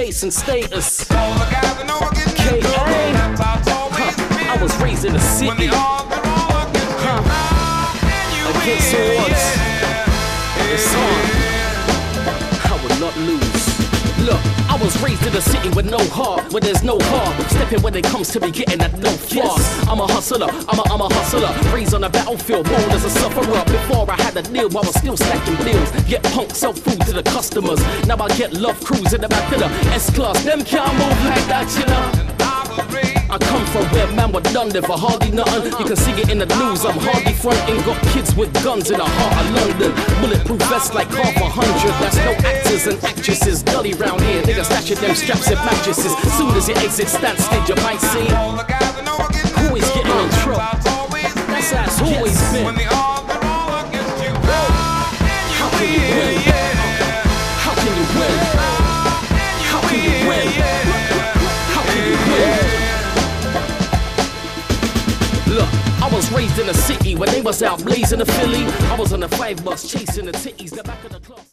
chasing status. I was raised in a city against odds. It's on. I would not lose. Look. I was raised in a city with no heart, where there's no heart. Stepping when it comes to me getting that no flaws. I'm a hustler. Raised on a battlefield, born as a sufferer. Before I had a deal, I was still stacking bills. Get punk, sell food to the customers. Now I get love crews in the back of the S-Class. Them can't move like that, you know. I come from where man were done there for hardly nothing. You can see it in the news, I'm hardly fronting. Got kids with guns in the heart of London. Bulletproof vests like half a hundred. That's no actors and actresses. Gully round here, niggas snatching them straps and mattresses. Soon as you exit standstill, you might see who is getting in trouble. That's how it's always been. How can you win? How can you win? How can you win? How can you win? Look, I was raised in a city when they was out blazing a Philly. I was on a 5 bus chasing the titties, the back of the club.